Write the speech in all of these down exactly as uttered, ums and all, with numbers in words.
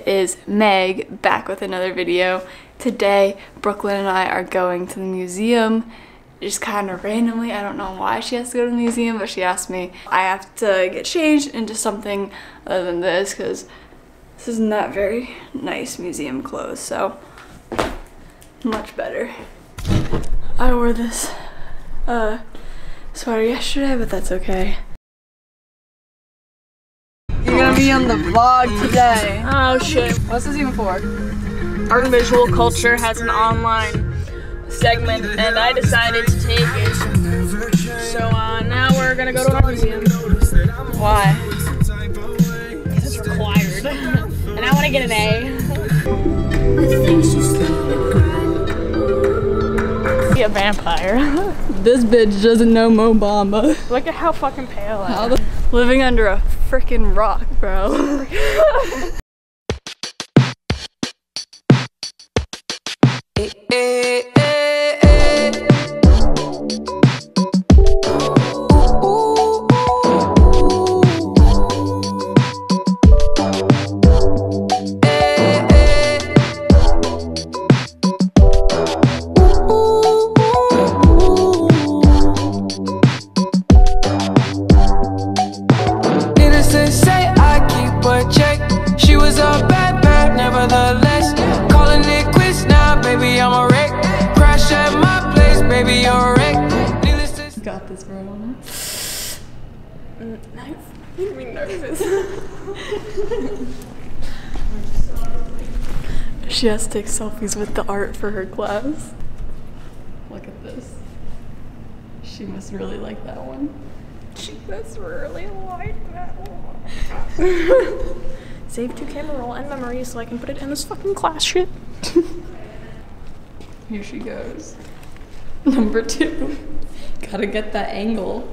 It is Meg back with another video. Today, Brooklyn and I are going to the museum. Just kind of randomly, I don't know why she has to go to the museum, but she asked me. I have to get changed into something other than this because this is not very nice museum clothes, so much better. I wore this uh, sweater yesterday, but that's okay. You're gonna be on the vlog today. Oh shit. What's this even for? Art and Visual Culture has an online segment and I decided to take it. So uh, now we're gonna go to an art museum. Why? Because it's required. And I wanna get an A. Be a vampire. This bitch doesn't know Mo Bamba. Look at how fucking pale I am. Living under a freaking rock, bro. Got this, bro. Nice. You're being nervous. She has to take selfies with the art for her class. Look at this. She must really like that one. She must really like that one. Save to camera roll and memory so I can put it in this fucking class shit. Here she goes. Number two. Gotta get that angle.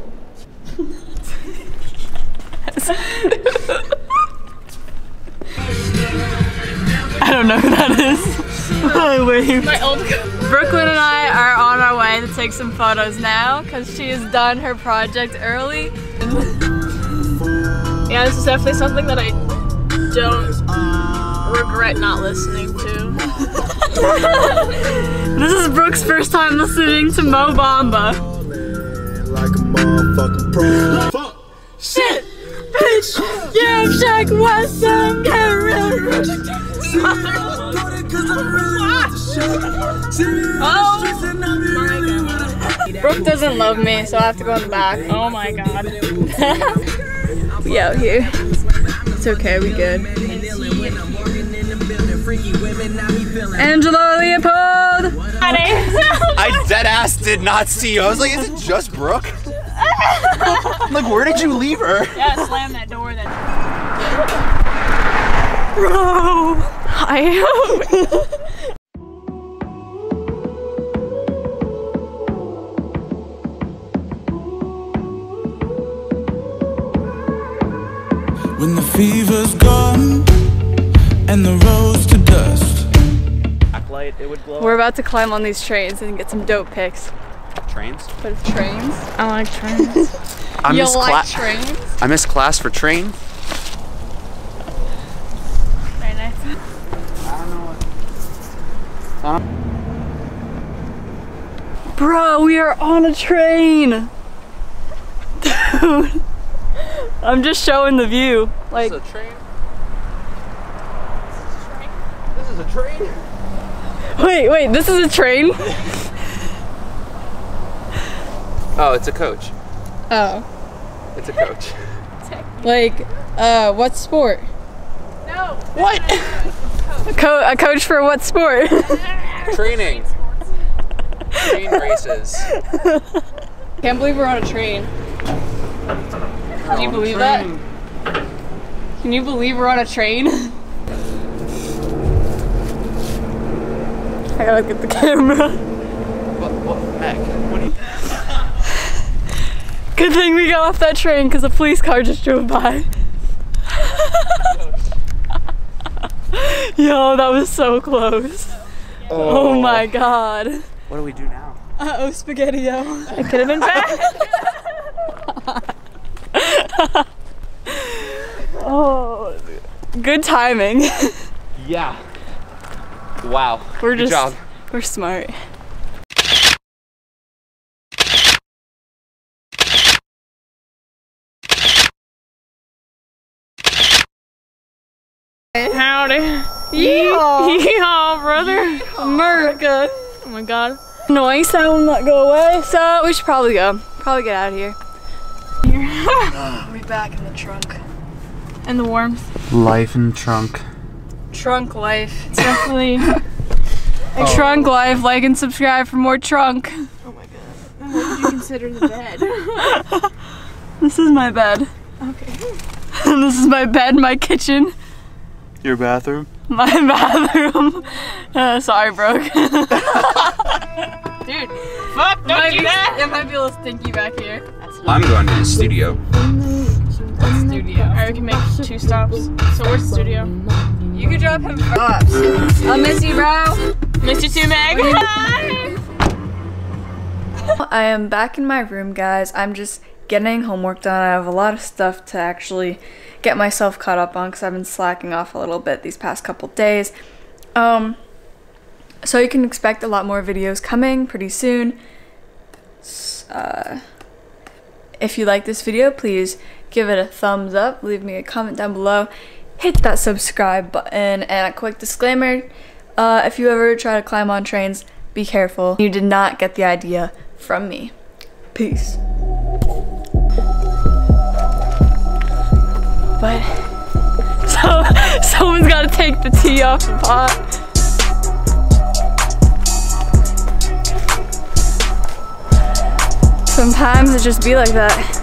I don't know who that is. My wave. My old Brooklyn and I are on our way to take some photos now because she has done her project early. Yeah, this is definitely something that I don't regret not listening to. This is Brooke's first time listening to Mo Bamba. Like a motherfucking pro. Fuck! Shit! Bitch! Yeah, Shaq, what's up? Get real! Oh my god. Brooke doesn't love me, so I have to go in the back. Oh my god. We out here. It's okay, we good. Angelo Leopold! I dead ass did not see you. I was like, is it just Brooke? Like, where did you leave her? Yeah, slam that door then. Bro! I am. When the fever's gone and the road's to dust. It would glow. We're about to climb on these trains and get some dope pics. Trains? But it's trains. I like trains. I miss you like trains? I miss class for train. Very nice. I don't know what. I don't... Bro, we are on a train! Dude. I'm just showing the view. Like, this is a train. This is a train. This is a train. Wait, wait, this is a train? Oh, it's a coach. Oh. It's a coach. Like, uh, what sport? No. What? A, co a coach for what sport? Training. Train races. Can't believe we're on a train. Can you believe that? Can you believe we're on a train? I gotta look at the camera. What, what, Mac? What are you... Good thing we got off that train because a police car just drove by. Yo, that was so close. Oh. Oh my god. What do we do now? Uh oh, spaghetti-o. I could have been back. Oh, good timing. Yeah. Wow. We're Good just, job. We're smart. Howdy. Yeehaw. Yeehaw, brother. Yeehaw. America. Oh my god. Noise that will not go away, so we should probably go. Probably get out of here. uh, we back in the trunk. And the warmth. Life in the trunk. Trunk life. Definitely. Oh. Trunk life. Like and subscribe for more trunk. Oh my god. What would you consider the bed? This is my bed. Okay. This is my bed, my kitchen. Your bathroom? My bathroom. Uh, sorry, Brooke. Dude, fuck, don't might do be, that! It might be a little stinky back here. I'm going to the studio. What studio? Alright, we can make two stops. So where's the studio? You can drop him first. I'll miss you, bro. Miss you too, Meg. I am back in my room, guys. I'm just getting homework done. I have a lot of stuff to actually get myself caught up on because I've been slacking off a little bit these past couple days. Um, so you can expect a lot more videos coming pretty soon. Uh, if you like this video, please give it a thumbs up, leave me a comment down below, hit that subscribe button, and a quick disclaimer, uh, if you ever try to climb on trains, be careful. You did not get the idea from me. Peace. But so someone's gotta take the tea off the pot. Sometimes it just be like that.